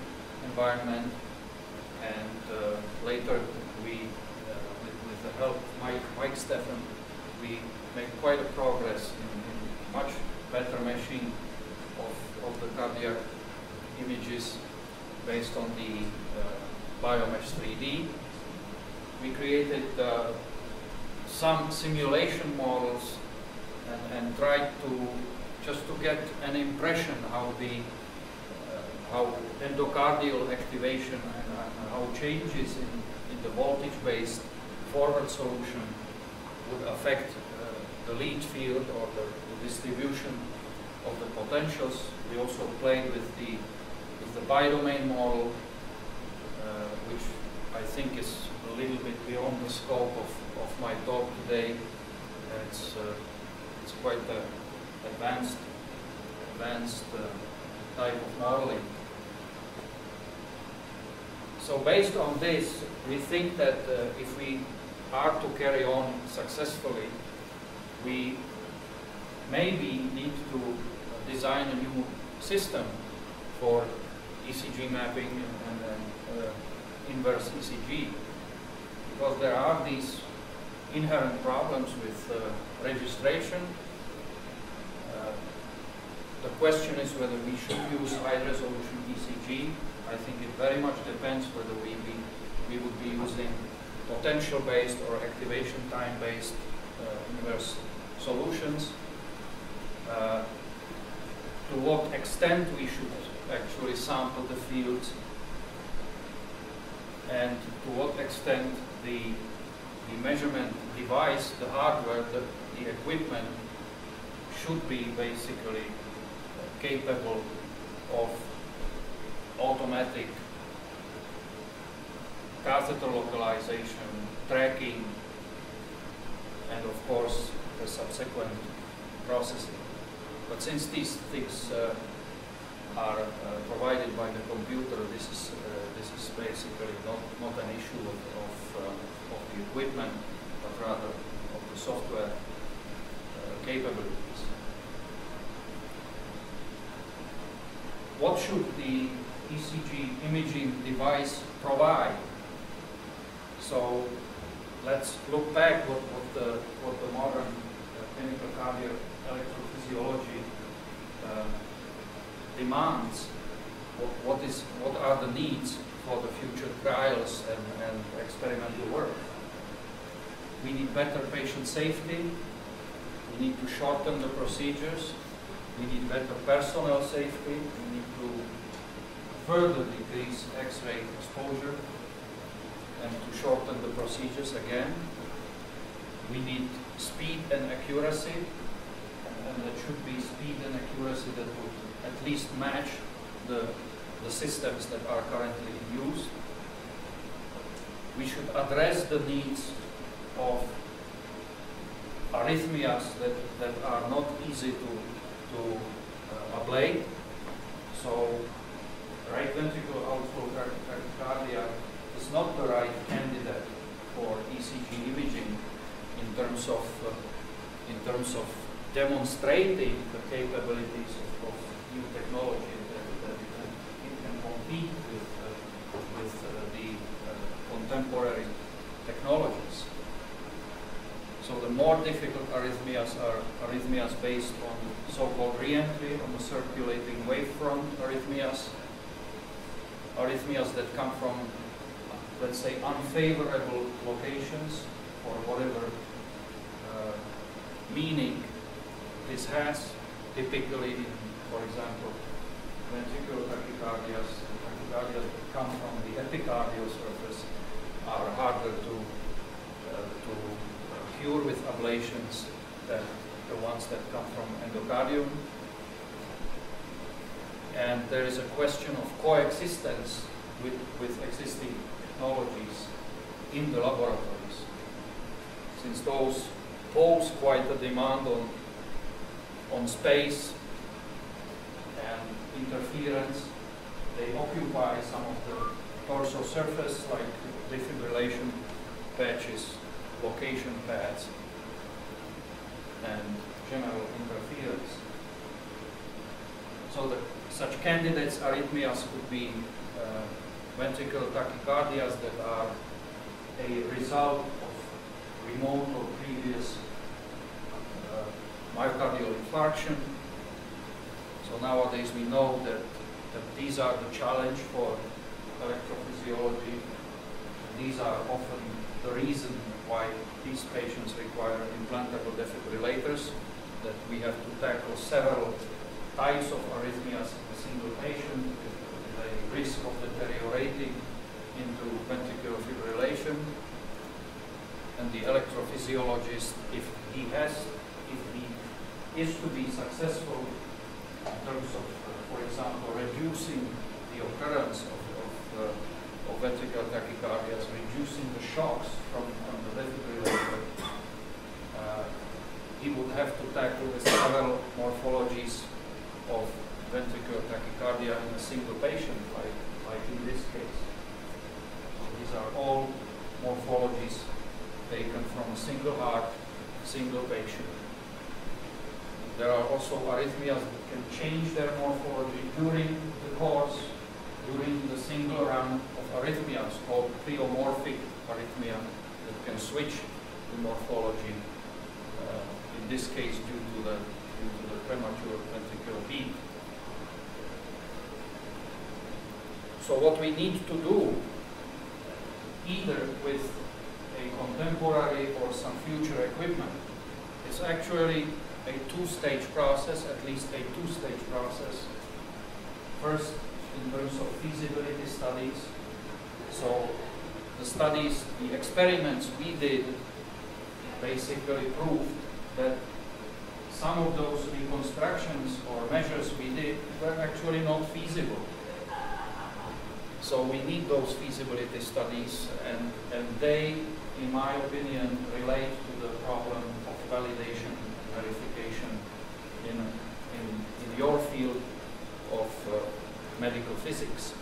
environment, and uh, later we the help of Mike, Mike Steffen, we made quite a progress in, in much better meshing of, of the cardiac images based on the uh, Biomesh three D. We created uh, some simulation models and, and tried to just to get an impression how the uh, how endocardial activation and, and how changes in, in the voltage-based forward solution would affect uh, the lead field or the, the distribution of the potentials. We also played with the, with the bidomain model, uh, which I think is a little bit beyond the scope of, of my talk today. And it's, uh, it's quite an advanced, advanced uh, type of modeling. So based on this, we think that uh, if we are to carry on successfully, we maybe need to design a new system for E C G mapping and, and uh, inverse E C G, because there are these inherent problems with uh, registration. Uh, the question is whether we should use high-resolution E C G. I think it very much depends whether we be, we would be using potential-based or activation time-based uh, inverse solutions. Uh, to what extent we should actually sample the fields, and to what extent the, the measurement device, the hardware, the, the equipment should be basically uh, capable of automatic catheter localization, tracking, and of course the subsequent processing. But since these things uh, are uh, provided by the computer, this is uh, this is basically not not an issue of of, uh, of the equipment, but rather of the software uh, capabilities. What should the E C G imaging device provide? So let's look back what what the what the modern uh, clinical cardio electrophysiology uh, demands. What, what is what are the needs for the future trials and, and experimental work? We need better patient safety. We need to shorten the procedures. We need better personnel safety. We need to further decrease X-ray exposure and to shorten the procedures again. We need speed and accuracy, and that should be speed and accuracy that would at least match the, the systems that are currently in use. We should address the needs of arrhythmias that, that are not easy to, to uh, ablate. So right ventricular outflow tachycardia is not the right candidate for E C G imaging in terms of, uh, in terms of demonstrating the capabilities of, of new technology that, that it, can, it can compete with, uh, with uh, the uh, contemporary technologies. So the more difficult arrhythmias are arrhythmias based on so-called re-entry, on the circulating wavefront arrhythmias, arrhythmias that come from, let's say, unfavorable locations or whatever uh, meaning this has, typically in, for example, ventricular tachycardias, tachycardias that come from the epicardial surface are harder to, uh, to cure with ablations than the ones that come from endocardium. And there is a question of coexistence with, with existing technologies in the laboratories, since those pose quite a demand on, on space and interference. They occupy some of the torso surface, like defibrillation patches, location pads, and general interference. So that such candidates arrhythmias could be uh, ventricular tachycardias that are a result of remote or previous uh, myocardial infarction. So nowadays we know that, that these are the challenge for electrophysiology. These are often the reason why these patients require implantable defibrillators, that we have to tackle several types of arrhythmias in a single patient, with the risk of deteriorating into ventricular fibrillation. And the electrophysiologist, if he has, if he is to be successful in terms of, uh, for example, reducing the occurrence of, of uh, or ventricular tachycardias, reducing the shocks from, from the ventricular. Uh, he would have to tackle the several morphologies of ventricular tachycardia in a single patient, like, like in this case. So these are all morphologies taken from a single heart, single patient. There are also arrhythmias that can change their morphology during the course, during the single round of arrhythmias called pleomorphic arrhythmia that can switch the morphology, uh, in this case due to the, due to the premature ventricular beat. So what we need to do, either with a contemporary or some future equipment, is actually a two-stage process, at least a two-stage process. First, in terms of feasibility studies. So the studies, the experiments we did basically proved that some of those reconstructions or measures we did were actually not feasible. So we need those feasibility studies, and, and they, in my opinion, relate to the problem of validation and verification in, in, in your field of uh, medical physics.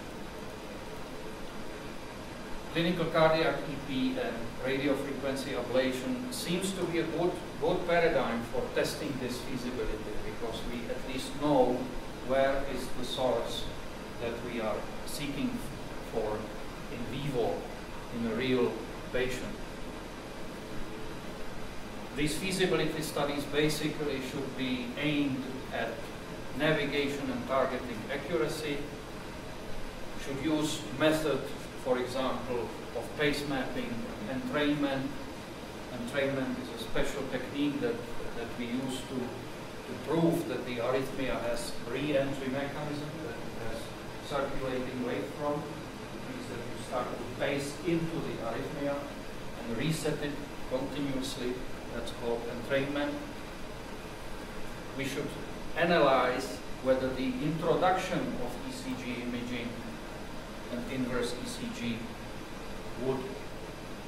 Clinical cardiac E P and radiofrequency ablation seems to be a good, good paradigm for testing this feasibility, because we at least know where is the source that we are seeking for in vivo, in a real patient. These feasibility studies basically should be aimed at navigation and targeting accuracy, should use method, for example, of pace mapping and entrainment. Entrainment is a special technique that, that we use to, to prove that the arrhythmia has re-entry mechanism, that it has circulating wavefront. It means that you start to pace into the arrhythmia and reset it continuously. That's called entrainment. We should analyze whether the introduction of E C G imaging and inverse E C G would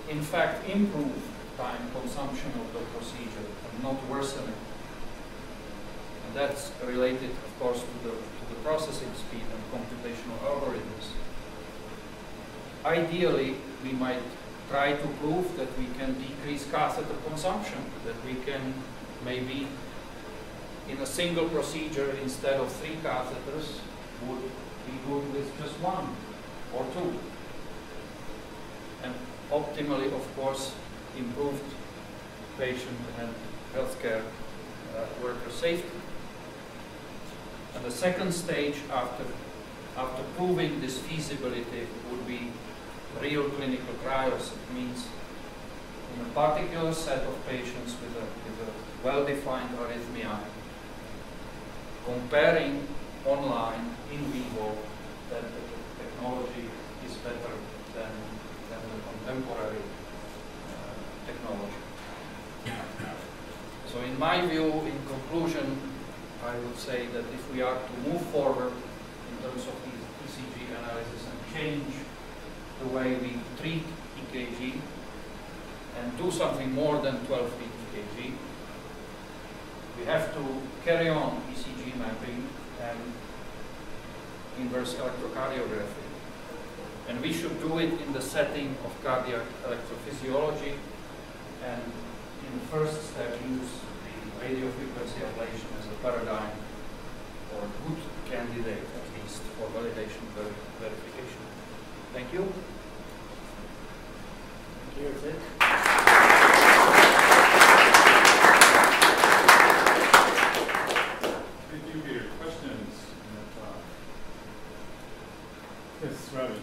in fact improve time consumption of the procedure and not worsen it. And that's related, of course, to the, to the processing speed and computational algorithms. Ideally, we might try to prove that we can decrease catheter consumption, that we can maybe in a single procedure, instead of three catheters, would be good with just one or two. And optimally, of course, improved patient and healthcare uh, worker safety. And the second stage after, after proving this feasibility would be real clinical trials. It means in a particular set of patients with a, with a well-defined arrhythmia, comparing online, in vivo, that the technology is better than, than the contemporary uh, technology. So in my view, in conclusion, I would say that if we are to move forward in terms of E C G analysis and change the way we treat E K G and do something more than twelve-beat E K G, we have to carry on E C G mapping and inverse electrocardiography. And we should do it in the setting of cardiac electrophysiology, and in the first step use the radiofrequency ablation as a paradigm or good candidate, at least, for validation ver verification. Thank you. Thank you. Yes, Rami.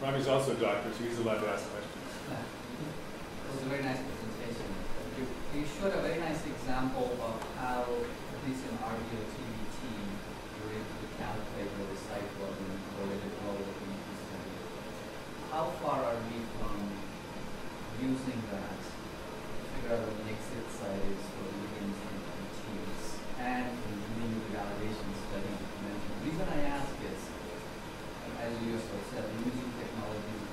Rami's also a doctor, so he's allowed to ask questions. It was a very nice presentation. You, you showed a very nice example of how, at least in R V O T, you were able to calculate where the site was and correlate it well with the E C G study. How far are we from using that to figure out what the next hit site is for the ligands and Q Ts and doing the validation study that you mentioned? The reason I ask is, as you yourself said, using technologies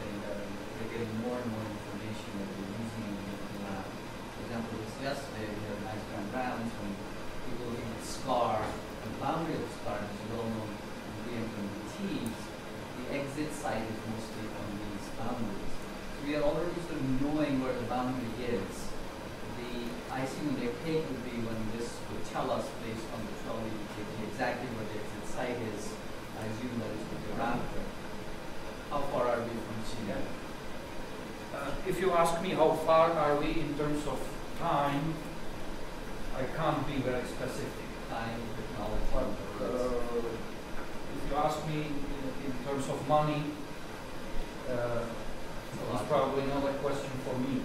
K would be when this would tell us based on the twelve E C G exactly where the exit site is. I assume that is what you're after. How far are we from C M? Uh, if you ask me how far are we in terms of time, I can't be very specific. Time, technology. Uh, if you ask me in, in terms of money, uh, it's probably not a question for me.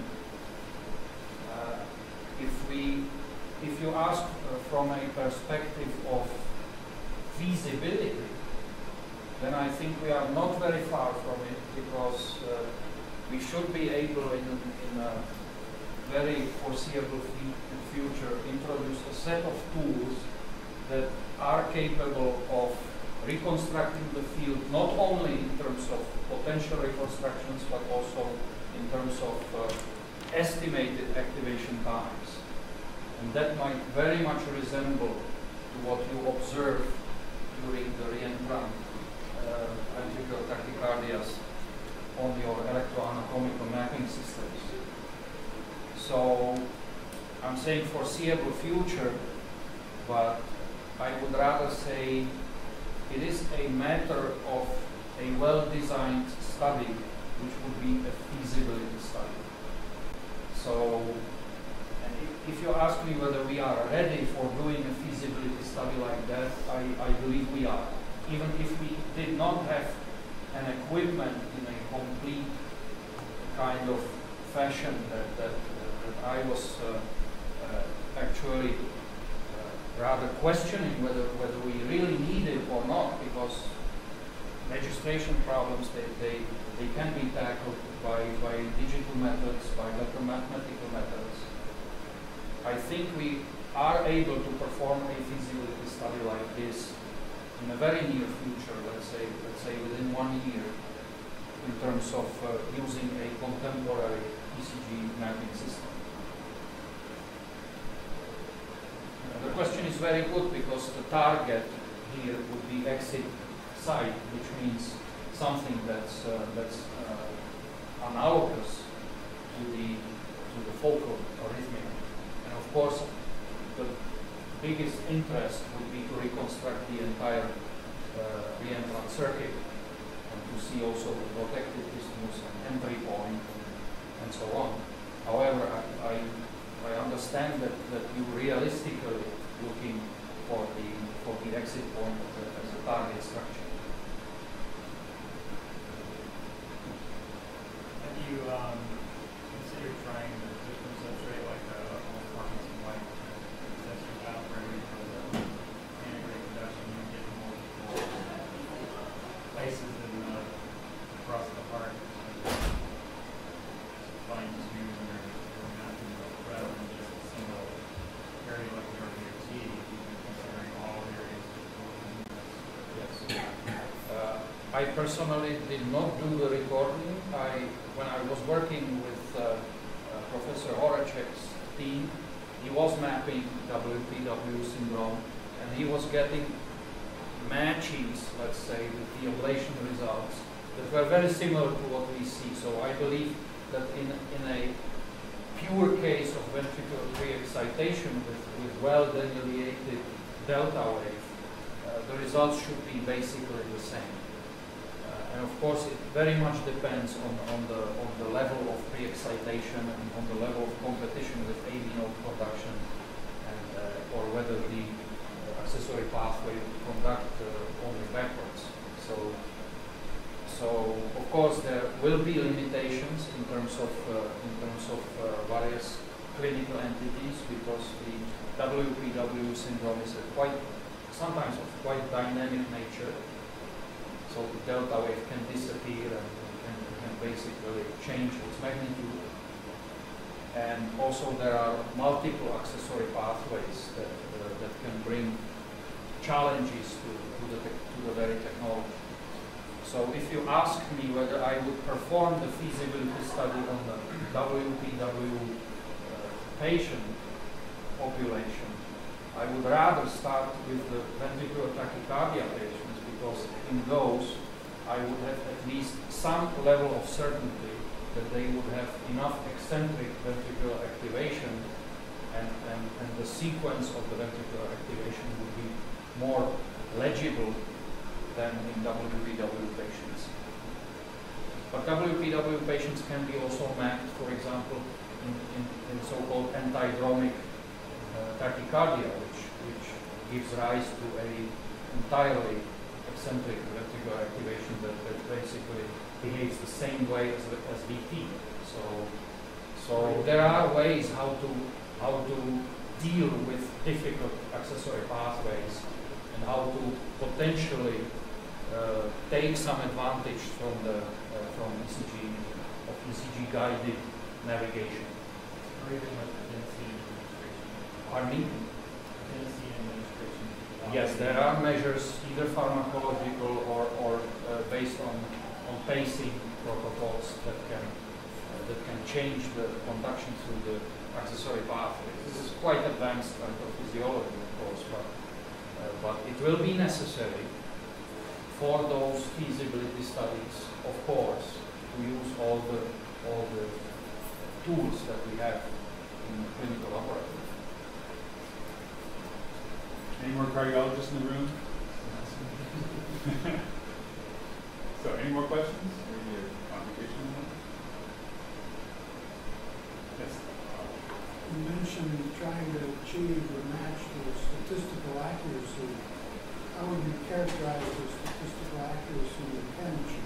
Uh, if we, if you ask uh, from a perspective of feasibility, then I think we are not very far from it, because uh, we should be able in, in a very foreseeable future introduce a set of tools that are capable of reconstructing the field, not only in terms of potential reconstructions, but also in terms of uh, estimated activation times. And that might very much resemble to what you observe during the reentrant uh, ventricular tachycardias on your electroanatomical mapping systems. So I'm saying foreseeable future, but I would rather say it is a matter of a well-designed study, which would be a feasibility study. So, and if, if you ask me whether we are ready for doing a feasibility study like that, I, I believe we are. Even if we did not have an equipment in a complete kind of fashion that, that, that I was uh, uh, actually uh, rather questioning whether, whether we really need it or not, because registration problems, they, they, they can be tackled by, by digital methods, by mathematical methods. I think we are able to perform a feasibility study like this in a very near future, let's say, let's say within one year, in terms of uh, using a contemporary E C G mapping system. Uh, the question is very good, because the target here would be exit site, which means something that's uh, that's uh, analogous to the to the focal arrhythmia. And of course, the biggest interest would be to reconstruct the entire uh, reentrant circuit, and to see also the protective isthmus and entry point and so on. However, I, I, I understand that, that you realistically looking for the, for the exit point as a target structure. Have you um, considered trying to position such rate like a Parkinson White accessory valve for integrated production and getting multiple places in the, across the park? Find just new areas or mapping rather than just a single area like the R V O T, considering all areas. Yes. Uh, I personally did not do the recording. I, when I was working with uh, uh, Professor Horacek's team, he was mapping W P W syndrome, and he was getting matches, let's say, with the ablation results that were very similar to what we see. So I believe that in, in a pure case of ventricular pre-excitation with, with well-delineated delta wave, uh, the results should be basically the same. Uh, and of course, it very much depends on, on, the, on the level of pre-excitation and on the level of competition with A V node production, and, uh, or whether the accessory pathway would conduct uh, only backwards. So, So, of course, there will be limitations in terms of, uh, in terms of uh, various clinical entities, because the W P W syndrome is a quite, sometimes of quite dynamic nature. So the delta wave can disappear and can, can basically change its magnitude. And also there are multiple accessory pathways that, uh, that can bring challenges to, to, the, to the very technology. So if you ask me whether I would perform the feasibility study on the W P W uh, patient population, I would rather start with the ventricular tachycardia patients, because in those I would have at least some level of certainty that they would have enough eccentric ventricular activation and, and, and sequence of the ventricular activation would be more legible than in W P W patients. But W P W patients can be also mapped, for example, in, in, in so-called antidromic uh, tachycardia, which, which gives rise to an entirely eccentric ventricular activation that, that basically behaves the same way as, as V T. So, so there are ways how to, how to deal with difficult accessory pathways and how to potentially uh, take some advantage from the uh, from E C G of E C G guided navigation. Or even like N C administration. Pardon me? N C administration. Yes, there are measures, either pharmacological or or uh, based on on pacing protocols that can uh, that can change the conduction through the accessory pathways. This is quite advanced pathophysiology, of course, but, uh, but it will be necessary for those feasibility studies, of course, to use all the, all the tools that we have in the clinical laboratory. Any more cardiologists in the room? So, any more questions? Any complications? Yes. You mentioned trying to achieve or match the statistical accuracy. How would you characterize the statistical accuracy in chemistry?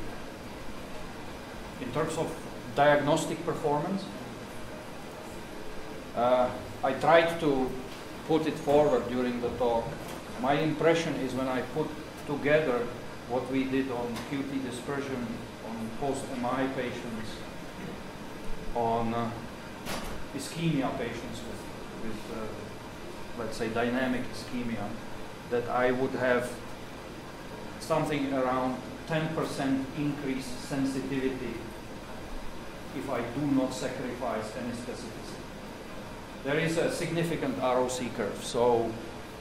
In terms of diagnostic performance, uh, I tried to put it forward during the talk. My impression is when I put together what we did on Q T dispersion, on post-M I patients, on uh, ischemia patients with, with uh, let's say, dynamic ischemia, that I would have something around ten percent increase sensitivity if I do not sacrifice any specificity. There is a significant R O C curve, so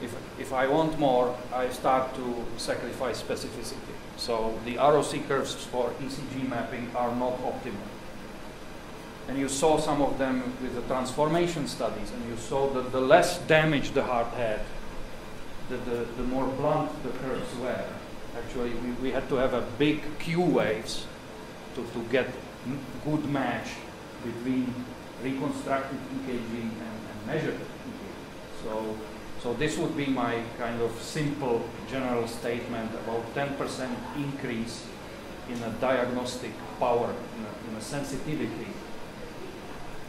if, if I want more, I start to sacrifice specificity. So the R O C curves for E C G mapping are not optimal. And you saw some of them with the transformation studies, and you saw that the less damage the heart had, the, the, the more blunt the curves were. Actually, we, we had to have a big Q waves to, to get m good match between reconstructed E K G and, and measured E K G. So, so this would be my kind of simple general statement about ten percent increase in a diagnostic power, in a, in a sensitivity,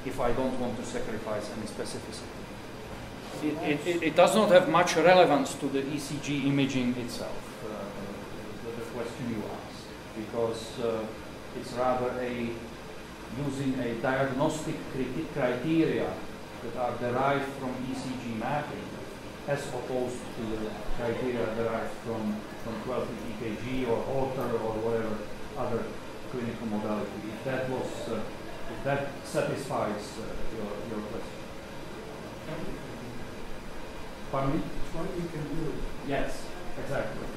if I don't want to sacrifice any specificity. It, it, it does not have much relevance to the E C G imaging itself, uh, the, the question you asked, because uh, it's rather a using a diagnostic criteria that are derived from E C G mapping as opposed to the criteria derived from, from twelve-lead E K G or Holter or whatever other clinical modality. If that was uh, If that satisfies uh, your, your question. Pardon me? It's what you can do. Yes, exactly.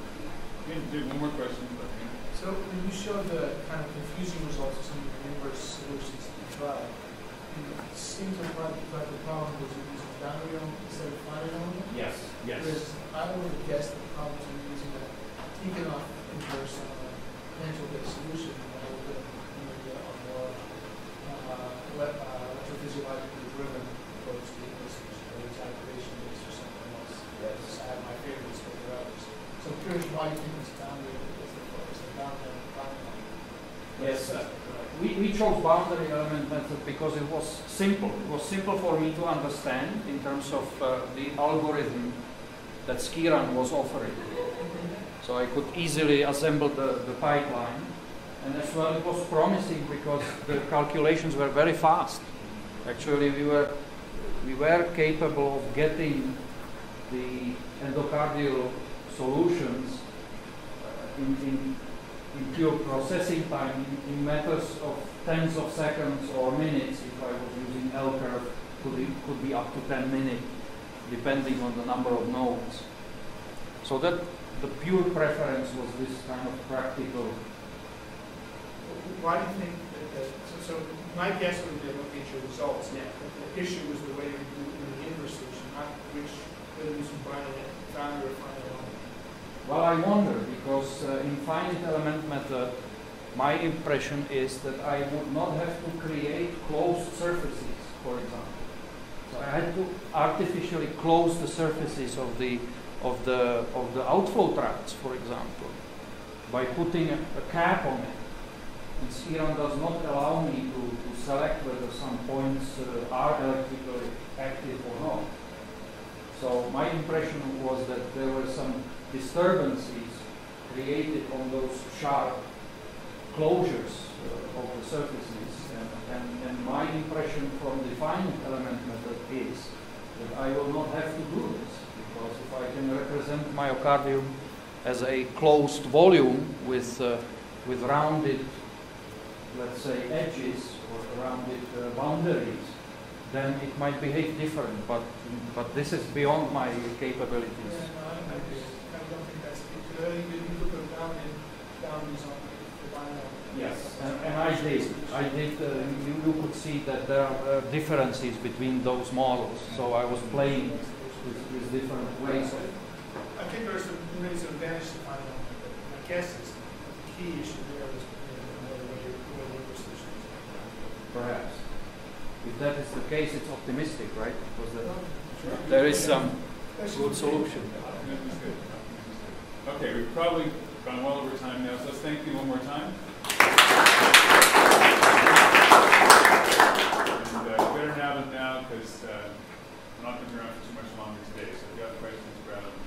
We can do one more question. So when you show the kind of confusing results of some of the inverse solutions in the trial, it seems like part of the problem was you're using boundary element instead of finite element. Yes, yes. Whereas I would have guessed that the problem was you're using that taken off inverse on a natural-based solution. Uh, electrophysiologically driven approach to inversions, whether it's activation-based or something else. Yes. I have my favorites for the others. So I'm curious why you think it's boundary is the focus of boundary element. Yes, uh, we, we chose boundary element method because it was simple. It was simple for me to understand in terms of uh, the algorithm that SCIRun was offering. So I could easily assemble the, the pipeline. And as well, it was promising because the calculations were very fast. Actually, we were we were capable of getting the endocardial solutions uh, in, in, in pure processing time in, in matters of tens of seconds or minutes. If I was using L curve, could it could be up to ten minutes, depending on the number of nodes. So that the pure preference was this kind of practical. Why do you think that, that so, so my guess would be looking at your results. Yeah. The issue was the way you do the inverse solution, not the way Well, I wonder, because uh, in finite element method, my impression is that I would not have to create closed surfaces, for example. So I had to artificially close the surfaces of the of the of the outflow tracts, for example, by putting a, a cap on it. And SCIRun does not allow me to, to select whether some points uh, are electrically active or not. So my impression was that there were some disturbances created on those sharp closures uh, of the surfaces, and, and, and my impression from the finite element method is that I will not have to do this, because if I can represent myocardium as a closed volume with uh, with rounded, let's say, edges or rounded uh, boundaries, then it might behave different. But but this is beyond my capabilities. Yeah, no, I, I, just, I don't think that's particularly good. You look at down and down is on the line. Yes, and, and I did. I did. Uh, you, you could see that there are differences between those models. So I was playing with, with different ways. I think there's a raise of advantage to find out. My guess is the key issue there is whether your precision is perhaps. If that is the case, it's optimistic, right? Because the, sure. There is some good solution. Okay, we've probably gone well over time now, so let's thank you one more time. And uh, better have it now, because uh, I'm not going to be around for too much longer today, so if you have questions, grab them.